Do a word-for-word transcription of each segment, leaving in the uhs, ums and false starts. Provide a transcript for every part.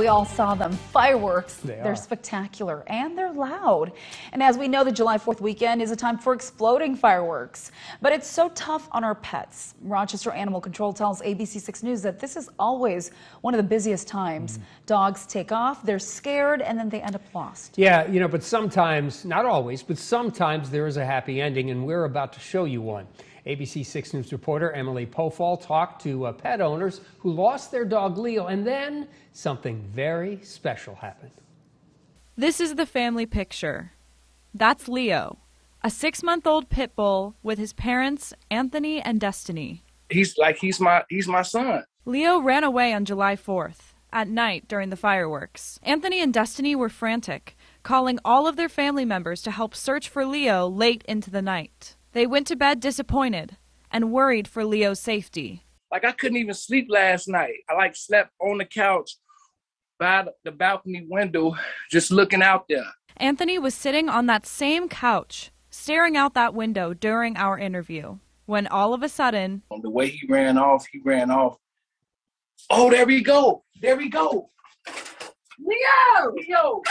We all saw them. Fireworks. They they're spectacular and they're loud. And as we know, the July fourth weekend is a time for exploding fireworks. But it's so tough on our pets. Rochester Animal Control tells A B C six News that this is always one of the busiest times. Mm. Dogs take off, they're scared, and then they end up lost. Yeah, you know, but sometimes, not always, but sometimes there is a happy ending, and we're about to show you one. A B C six News reporter Emily Pofahl talked to uh, pet owners who lost their dog Leo, and then something very special happened. This is the family picture. That's Leo, a six-month-old pit bull with his parents, Anthony and Destiny. He's like he's my he's my son. Leo ran away on July fourth at night during the fireworks. Anthony and Destiny were frantic, calling all of their family members to help search for Leo late into the night. They went to bed disappointed and worried for Leo's safety. Like, I couldn't even sleep last night. I like slept on the couch by the balcony window, just looking out there. Anthony was sitting on that same couch, staring out that window during our interview, when all of a sudden, the way he ran off, he ran off. Oh, there we go. There we go. Leo! Leo!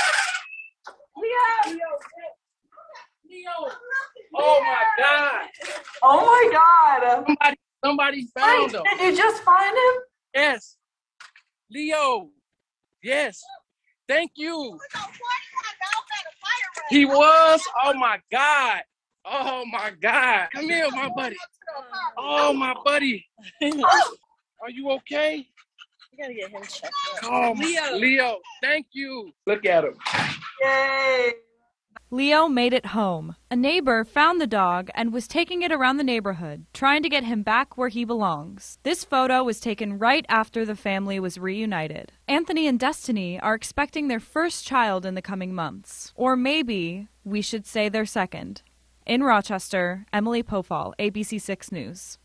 Leo! Leo! Leo! Oh my God! Oh my God! Somebody, somebody found him. Did you just find him? Yes, Leo. Yes. Thank you. He was. Oh my God! Oh my God! Come here, my buddy. Oh my buddy. Are you okay? We gotta get him checked out. Oh, Leo. Leo. Thank you. Look at him. Yay! Leo made it home. A neighbor found the dog and was taking it around the neighborhood, trying to get him back where he belongs. This photo was taken right after the family was reunited. Anthony and Destiny are expecting their first child in the coming months. Or maybe we should say their second. In Rochester, Emily Pofahl, A B C six News.